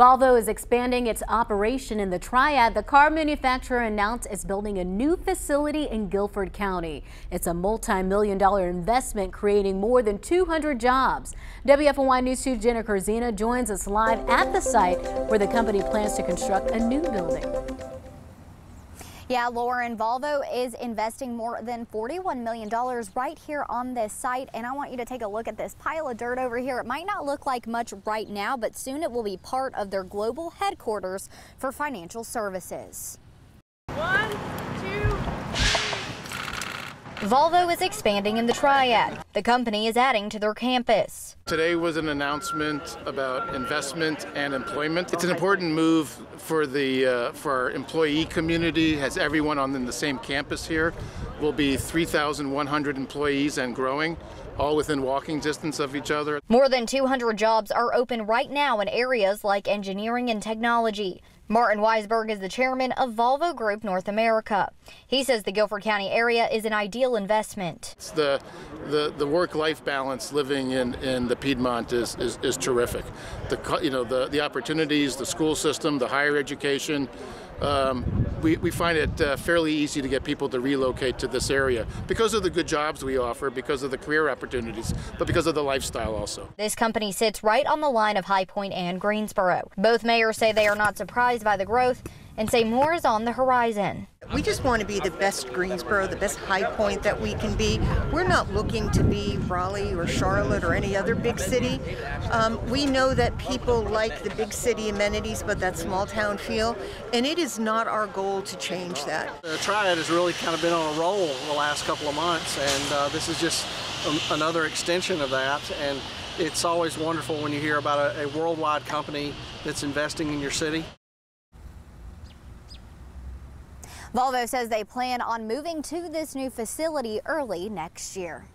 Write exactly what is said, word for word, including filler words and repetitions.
Volvo is expanding its operation in the Triad. The car manufacturer announced it's building a new facility in Guilford County. It's a multi-million dollar investment creating more than two hundred jobs. W F M Y News two Jennifer Zena joins us live at the site where the company plans to construct a new building. Yeah, Lauren, Volvo is investing more than forty-one million dollars right here on this site, and I want you to take a look at this pile of dirt over here. It might not look like much right now, but soon it will be part of their global headquarters for financial services. One, two, three. Volvo is expanding in the Triad. The company is adding to their campus. Today was an announcement about investment and employment. It's an important move for the uh, for our employee community. Has everyone on in the same campus here. Will be three thousand one hundred employees and growing, all within walking distance of each other. More than two hundred jobs are open right now in areas like engineering and technology. Martin Weissburg is the chairman of Volvo Group North America. He says the Guilford County area is an ideal investment. It's the the, the work-life balance living in in the Piedmont is, is, is terrific. The you know the, the opportunities, the school system, the higher education. Um, we, we find it uh, fairly easy to get people to relocate to this area because of the good jobs we offer, because of the career opportunities, but because of the lifestyle also. This company sits right on the line of High Point and Greensboro. Both mayors say they are not surprised by the growth and say more is on the horizon. We just want to be the best Greensboro, the best High Point that we can be. We're not looking to be Raleigh or Charlotte or any other big city. Um, we know that people like the big city amenities, but that small town feel, and it is not our goal to change that. The Triad has really kind of been on a roll the last couple of months, and uh, this is just a, another extension of that. And it's always wonderful when you hear about a, a worldwide company that's investing in your city. Volvo says they plan on moving to this new facility early next year.